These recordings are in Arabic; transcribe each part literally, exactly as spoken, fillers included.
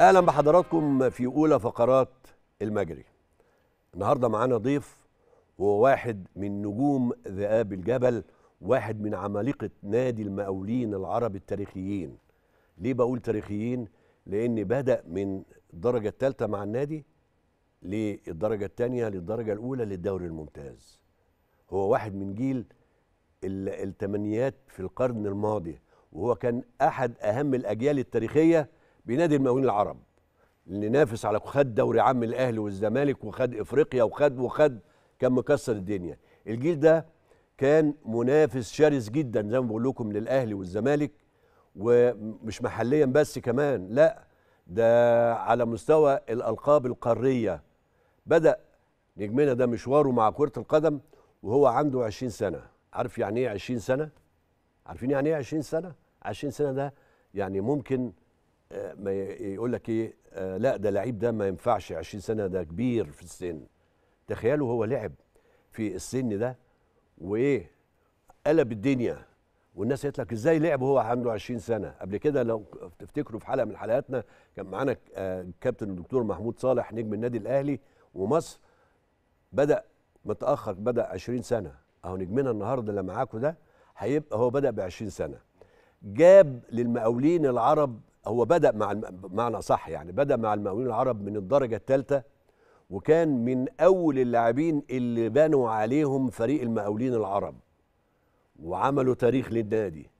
اهلا بحضراتكم في اولى فقرات المجري. النهارده معانا ضيف وهو واحد من نجوم ذئاب الجبل، واحد من عمالقه نادي المقاولين العرب التاريخيين. ليه بقول تاريخيين؟ لان بدا من الدرجه الثالثه مع النادي للدرجه الثانيه للدرجه الاولى للدوري الممتاز. هو واحد من جيل الثمانينات في القرن الماضي، وهو كان احد اهم الاجيال التاريخيه بنادي المقاولين العرب، اللي نافس على خد دوري عام الاهلي والزمالك وخد افريقيا وخد وخد كان مكسر الدنيا. الجيل ده كان منافس شرس جدا زي ما بقول لكم للاهلي والزمالك، ومش محليا بس كمان، لا ده على مستوى الالقاب القاريه. بدا نجمنا ده مشواره مع كره القدم وهو عنده عشرين سنه. عارف يعني ايه عشرين سنه؟ عارفين يعني ايه عشرين سنه؟ عشرين سنه ده يعني ممكن ما يقول لك ايه، آه لا ده لعيب ده ما ينفعش عشرين سنه ده كبير في السن. تخيلوا هو لعب في السن ده وايه قلب الدنيا، والناس قالت لك ازاي لعب وهو عنده عشرين سنه. قبل كده لو تفتكروا في حلقه من حلقاتنا كان معانا الكابتن آه الدكتور محمود صالح نجم النادي الاهلي ومصر، بدا متاخر، بدا عشرين سنه. اهو نجمنا النهارده اللي معاكم ده هيبقى هو بدا ب عشرين سنه، جاب للمقاولين العرب. هو بدأ مع بمعنى صح يعني بدأ مع المقاولين العرب من الدرجة الثالثة، وكان من أول اللاعبين اللي بنوا عليهم فريق المقاولين العرب وعملوا تاريخ للنادي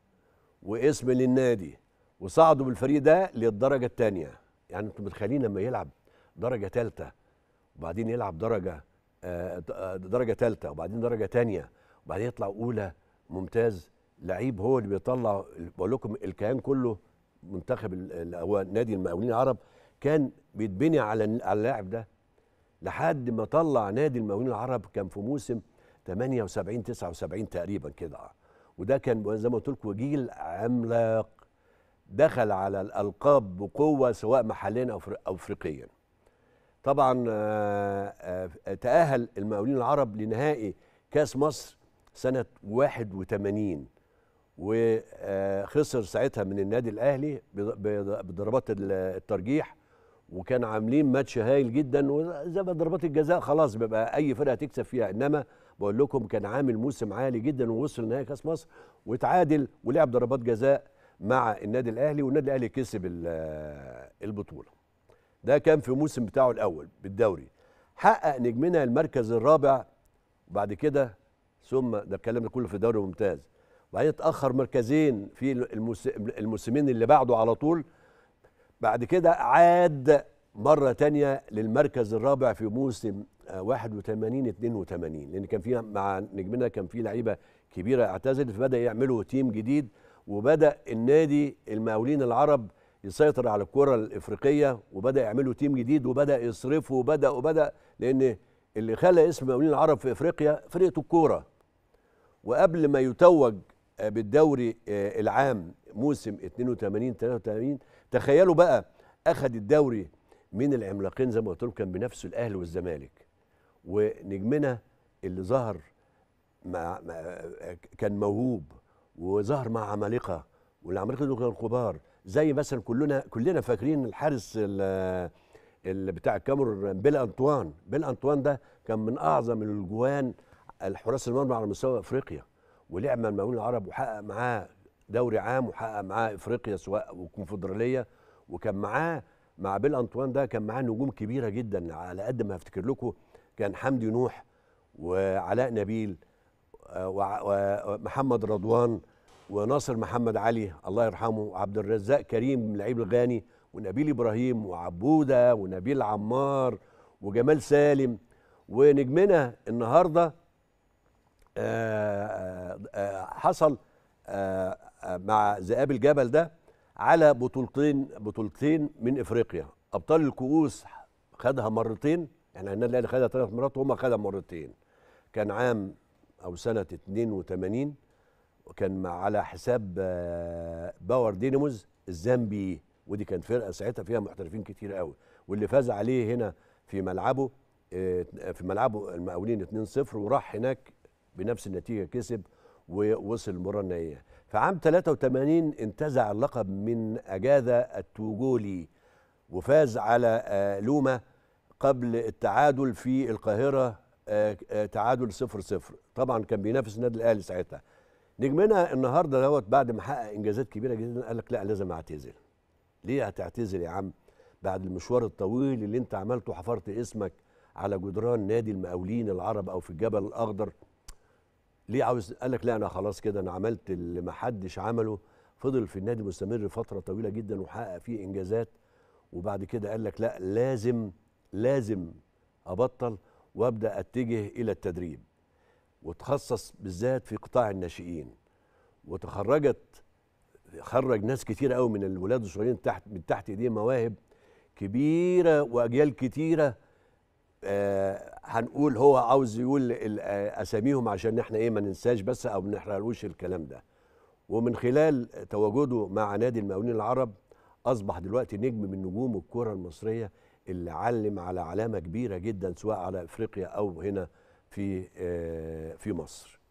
واسم للنادي، وصعدوا بالفريق ده للدرجة الثانية. يعني انتم متخيلين لما يلعب درجة ثالثة وبعدين يلعب درجة آه درجة ثالثة وبعدين درجة ثانية وبعدين يطلع أولى ممتاز. لعيب هو اللي بيطلع، بقول لكم الكيان كله منتخب هو نادي المقاولين العرب كان بيتبني على على اللاعب ده لحد ما طلع نادي المقاولين العرب. كان في موسم ثمانية وسبعين تسعة وسبعين تقريبا كده، وده كان زي ما قلت لكم جيل عملاق دخل على الالقاب بقوه سواء محليا او افريقيا. طبعا تاهل المقاولين العرب لنهائي كاس مصر سنه واحد وثمانين وخسر ساعتها من النادي الاهلي بضربات الترجيح، وكان عاملين ماتش هايل جدا، وزي ما ضربات الجزاء خلاص بيبقى اي فرقه تكسب فيها. انما بقول لكم كان عامل موسم عالي جدا ووصل نهائي كاس مصر واتعادل ولعب ضربات جزاء مع النادي الاهلي، والنادي الاهلي كسب البطوله. ده كان في موسم بتاعه الاول بالدوري. حقق نجمنا المركز الرابع بعد كده، ثم ده الكلام ده كله في الدوري الممتاز، وبعدين اتأخر مركزين في الموسمين اللي بعده على طول. بعد كده عاد مرة تانية للمركز الرابع في موسم واحد وثمانين اثنين وثمانين، لأن كان فيها مع نجمنا كان في لعيبة كبيرة اعتزلت، فبدأ يعملوا تيم جديد، وبدأ النادي المقاولين العرب يسيطر على الكرة الإفريقية، وبدأ يعملوا تيم جديد وبدأ يصرفوا وبدأ وبدأ لأن اللي خلى اسم المقاولين العرب في إفريقيا فرقة الكورة. وقبل ما يتوج بالدوري العام موسم اثنين وثمانين ثلاثة وثمانين تخيلوا بقى اخذ الدوري من العملاقين زي ما قلت لكم، كان بنفسه الاهلي والزمالك. ونجمنا اللي ظهر مع كان موهوب وظهر مع عمالقه، والعمالقه دول كانوا كبار زي مثلا كلنا كلنا فاكرين الحارس اللي بتاع الكاميرون بيل انطوان. بيل انطوان ده كان من اعظم الجوان الحراس المرمى على مستوى افريقيا، ولعب مع المقاولين العرب وحقق معاه دوري عام وحقق معاه افريقيا سواء والكونفدراليه. وكان معاه مع بيل انطوان ده كان معاه نجوم كبيره جدا على قد ما هفتكر لكم، كان حمدي نوح وعلاء نبيل ومحمد رضوان وناصر محمد علي الله يرحمه وعبد الرزاق كريم لعيب الغاني ونبيل ابراهيم وعبوده ونبيل عمار وجمال سالم. ونجمنا النهارده آآ آآ حصل آآ آآ مع ذئاب الجبل ده على بطولتين بطولتين من افريقيا. ابطال الكؤوس خدها مرتين، يعني النادي الاهلي خدها ثلاث مرات وهم خدها مرتين. كان عام او سنه اثنين وثمانين وكان على حساب باور ديناموز الزامبي، ودي كان فرقه ساعتها فيها محترفين كتير قوي، واللي فاز عليه هنا في ملعبه في ملعبه المقاولين اثنين صفر، وراح هناك بنفس النتيجه كسب ووصل المباراه النهائيه. في عام ثلاثة وثمانين انتزع اللقب من اجاذا التوجولي وفاز على لوما قبل التعادل في القاهرة، تعادل صفر صفر، طبعا كان بينافس النادي الأهلي ساعتها. نجمنا النهارده دوت بعد ما حقق انجازات كبيره جدا قال لك لا لازم اعتزل. ليه هتعتزل يا عم؟ بعد المشوار الطويل اللي انت عملته، حفرت اسمك على جدران نادي المقاولين العرب او في الجبل الاخضر. ليه عاوز؟ قال لك لا انا خلاص كده، انا عملت اللي ما حدش عمله. فضل في النادي مستمر فتره طويله جدا وحقق فيه انجازات، وبعد كده قال لك لا لازم لازم ابطل وابدا اتجه الى التدريب، وتخصص بالذات في قطاع الناشئين. وتخرجت خرج ناس كتير قوي من الولاد الصغيرين تحت من تحت ايديهم مواهب كبيره واجيال كتيره. آه هنقول هو عاوز يقول اساميهم عشان احنا ايه ما ننساش بس او ما نحرقلوش الكلام ده. ومن خلال تواجده مع نادي المقاولين العرب اصبح دلوقتي نجم من نجوم الكره المصريه، اللي علم على علامه كبيره جدا سواء على افريقيا او هنا في في مصر.